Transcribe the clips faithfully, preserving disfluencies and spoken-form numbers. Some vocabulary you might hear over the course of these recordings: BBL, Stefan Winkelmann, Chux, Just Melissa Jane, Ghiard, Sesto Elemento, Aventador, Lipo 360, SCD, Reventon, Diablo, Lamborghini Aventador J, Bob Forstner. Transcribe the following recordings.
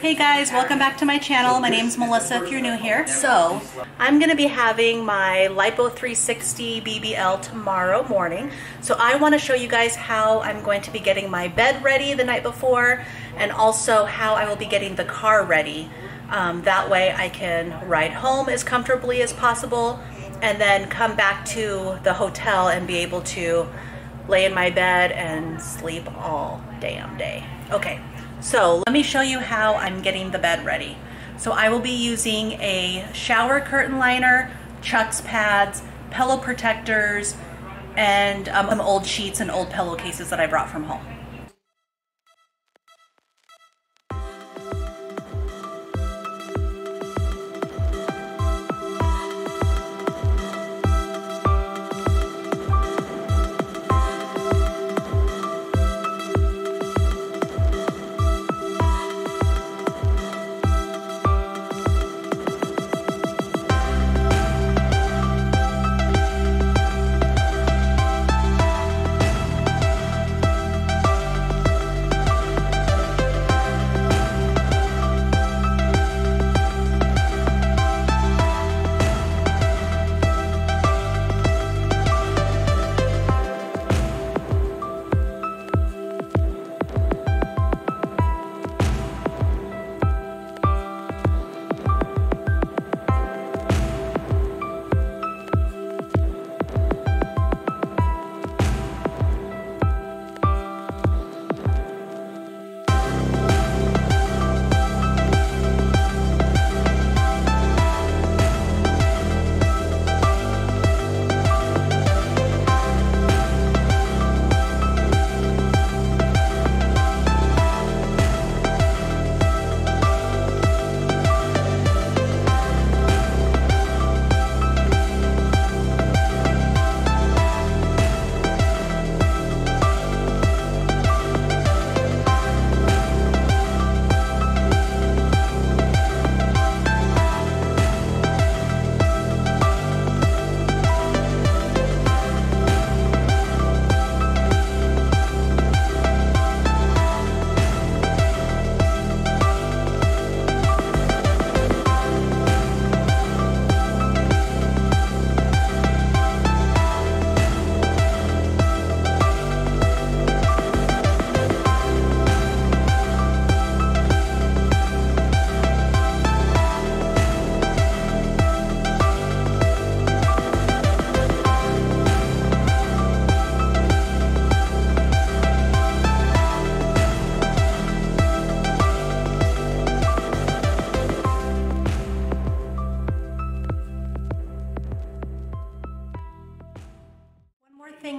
Hey guys, welcome back to my channel. My name's Melissa if you're new here. So I'm gonna be having my Lipo three sixty B B L tomorrow morning. So I wanna show you guys how I'm going to be getting my bed ready the night before, and also how I will be getting the car ready. Um, that way I can ride home as comfortably as possible and then come back to the hotel and be able to lay in my bed and sleep all damn day. Okay. So let me show you how I'm getting the bed ready. So I will be using a shower curtain liner, Chux pads, pillow protectors, and um, some old sheets and old pillowcases that I brought from home.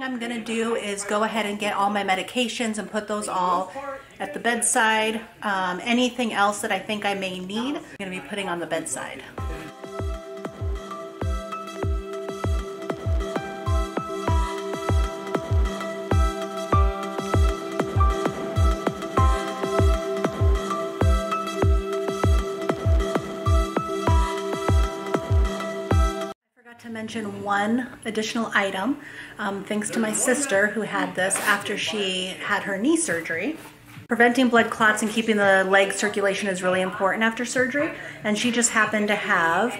I'm gonna do is go ahead and get all my medications and put those all at the bedside. Um, anything else that I think I may need, I'm gonna be putting on the bedside. Mention one additional item, um, thanks to my sister who had this after she had her knee surgery. Preventing blood clots and keeping the leg circulation is really important after surgery, and she just happened to have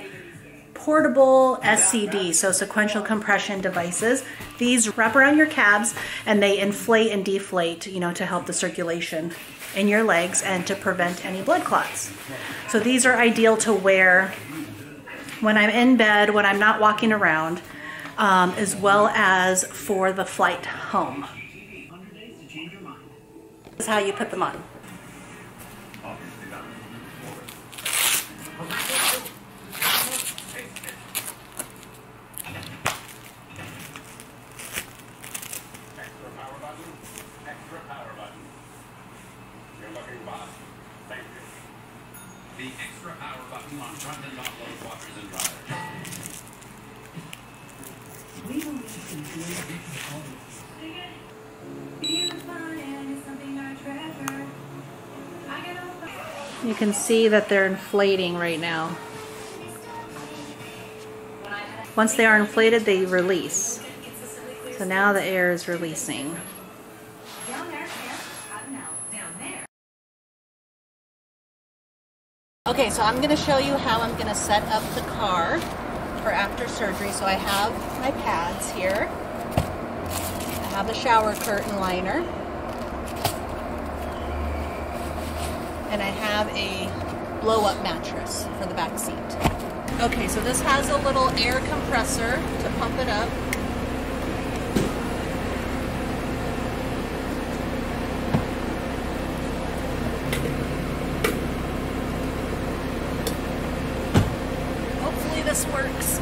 portable S C D, so sequential compression devices. These wrap around your calves and they inflate and deflate, you know, to help the circulation in your legs and to prevent any blood clots. So these are ideal to wear when I'm in bed, when I'm not walking around, um, as well as for the flight home. This is how you put them on. The extra power button on front and top load washers and dryers. We will need to do this. You can see that they're inflating right now. Once they are inflated, they release. So now the air is releasing. Okay, so I'm gonna show you how I'm gonna set up the car for after surgery. So I have my pads here. I have a shower curtain liner. And I have a blow-up mattress for the back seat. Okay, so this has a little air compressor to pump it up. This works.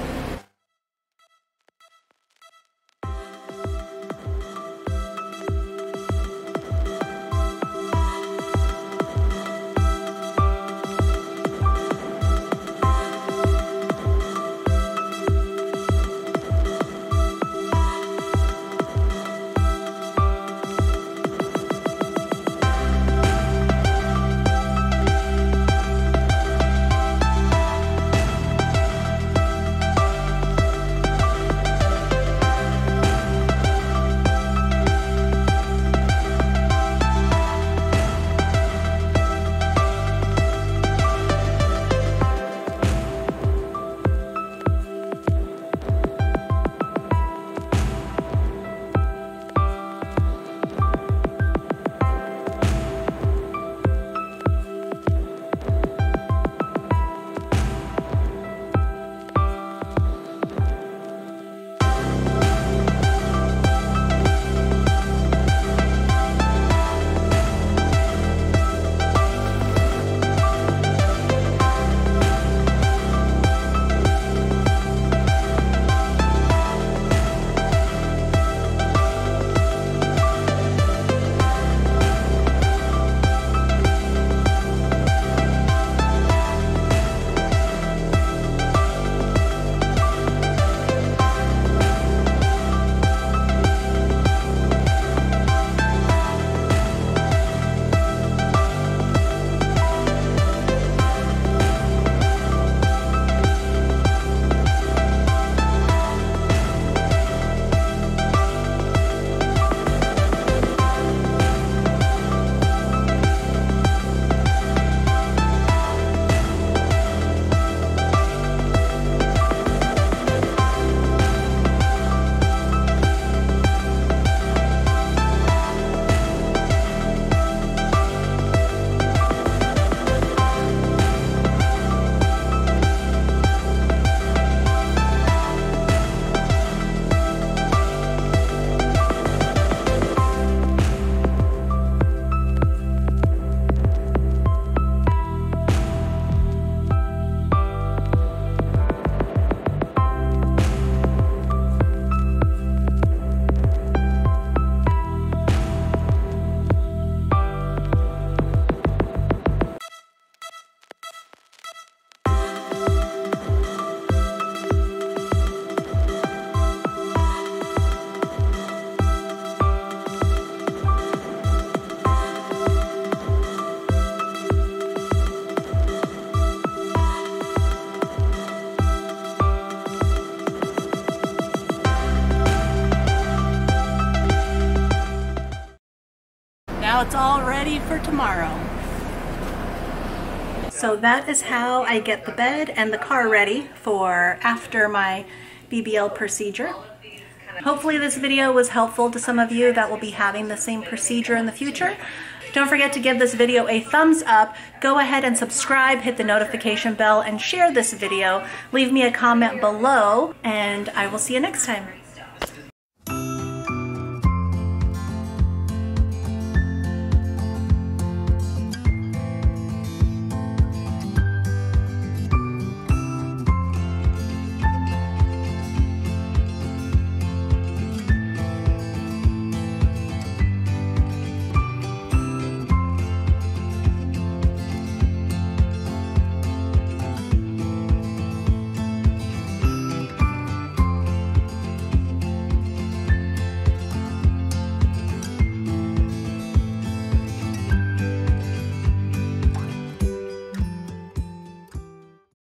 It's all ready for tomorrow. So that is how I get the bed and the car ready for after my B B L procedure. Hopefully this video was helpful to some of you that will be having the same procedure in the future. Don't forget to give this video a thumbs up. Go ahead and subscribe, hit the notification bell, and share this video. Leave me a comment below, and I will see you next time.